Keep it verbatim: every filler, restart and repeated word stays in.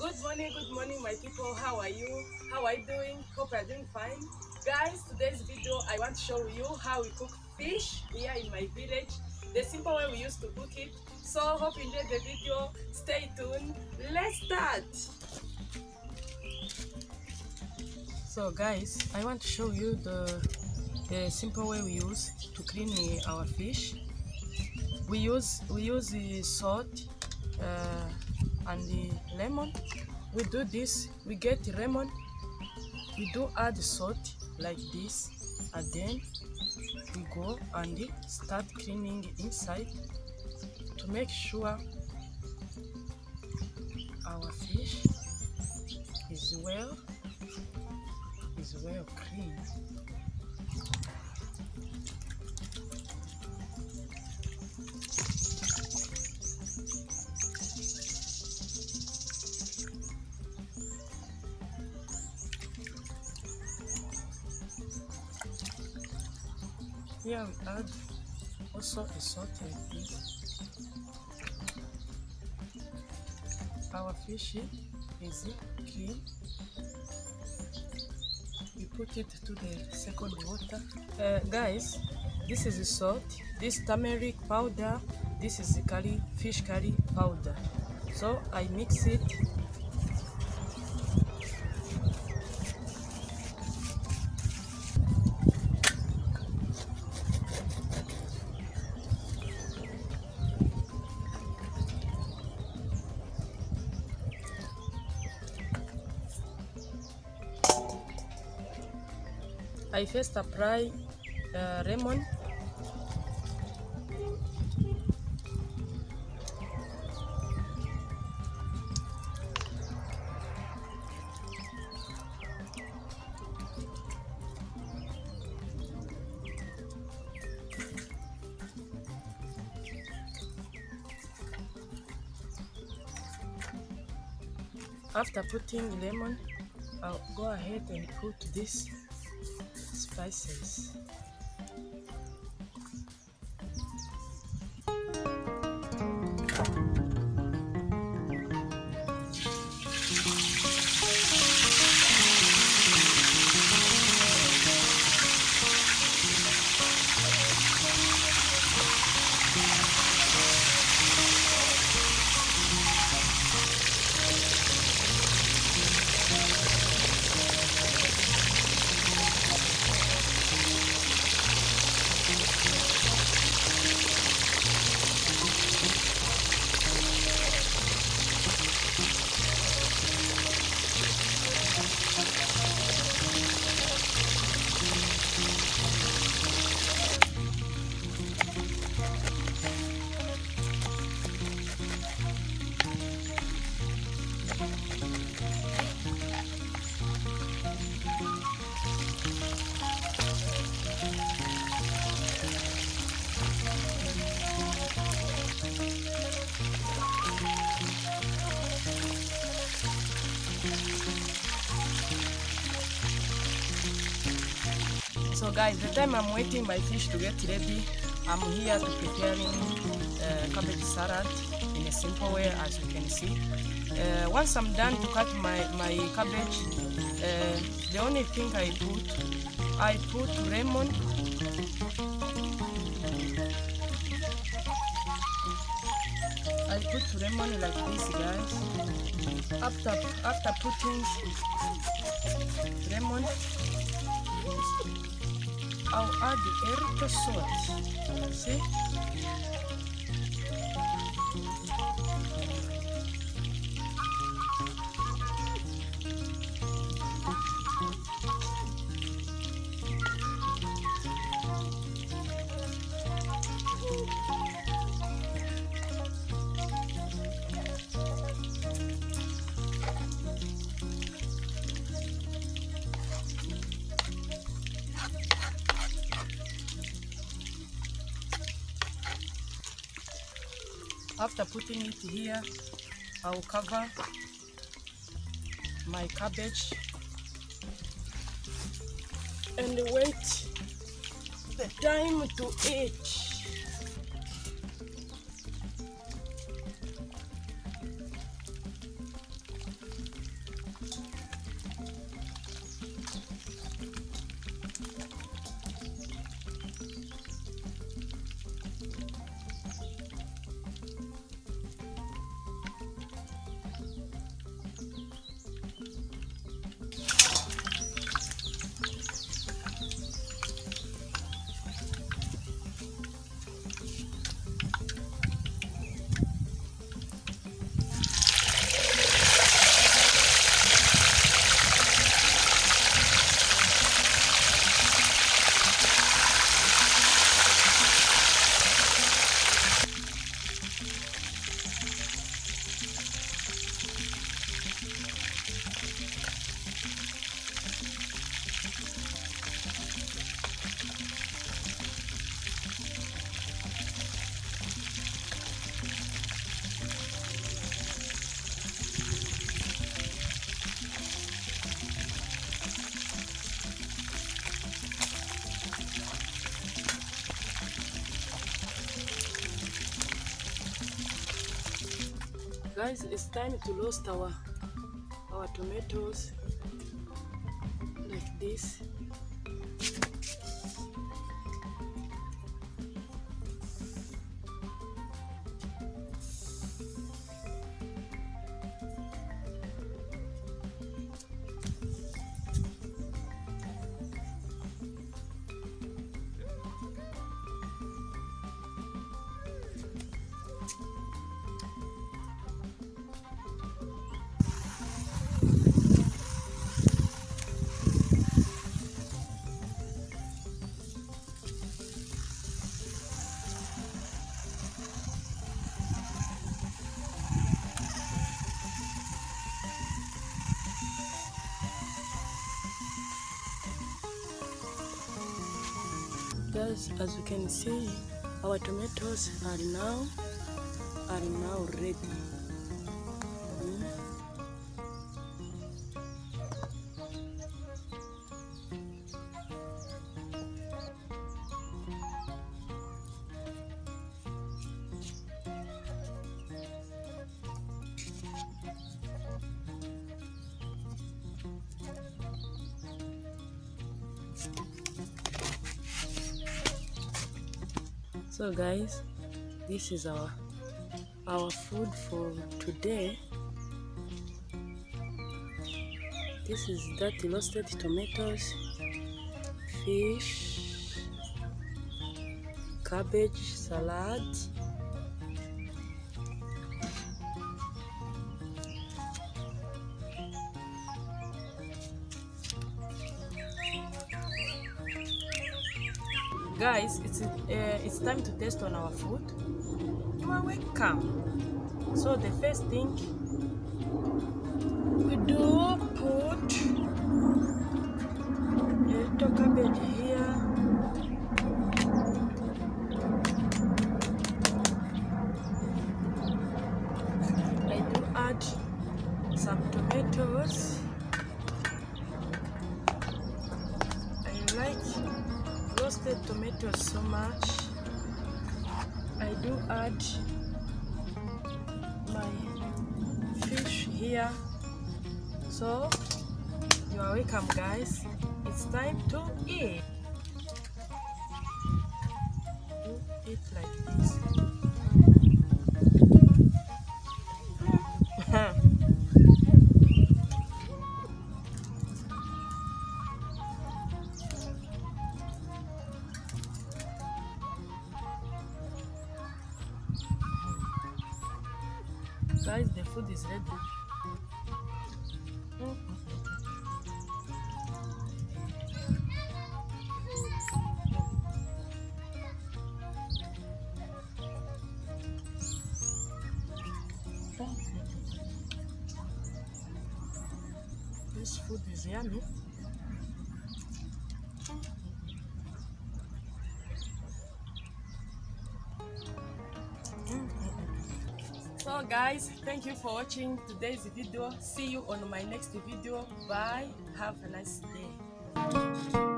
Good morning, good morning my people. How are you? How are you doing? Hope you're doing fine. Guys, today's video I want to show you how we cook fish here in my village, the simple way we used to cook it. So hope you enjoyed the video. Stay tuned. Let's start. So guys, I want to show you the the simple way we use to clean our fish. We use we use the salt uh, and the lemon. We do this. We get the lemon. We do add salt like this, and then we go and start cleaning inside to make sure our fish is well is well clean. Here we add also a salt like this. Our fish is clean. We put it to the second water. Uh, guys, this is the salt, this turmeric powder, this is the curry, fish curry powder. So I mix it. I first apply uh, lemon. After putting lemon, I'll go ahead and put this spices. So guys, the time I'm waiting my fish to get ready, I'm here to preparing uh, cabbage salad in a simple way, as you can see. Uh, once I'm done to cut my, my cabbage, uh, the only thing I put, I put lemon. I put lemon like this, guys. After, after putting lemon, I'll add the Erica salt. See? After putting it here, I will cover my cabbage and wait the time to eat. Guys, it's time to roast our our tomatoes like this. Guys, as you can see, our tomatoes are now are now ready. Mm. So guys, this is our our food for today. This is dirty roasted tomatoes, fish, cabbage salad, guys. It's uh, it's time to taste on our food. You are welcome. So the first thing we do, put a little cabbage here, I do add some tomatoes. I like roasted tomatoes so much. I do add my fish here. So you are welcome, guys. It's time to eat. You eat like this. Guys, the food is ready. Mm. This food is yummy. So guys, thank you for watching today's video. See you on my next video. Bye. Have a nice day.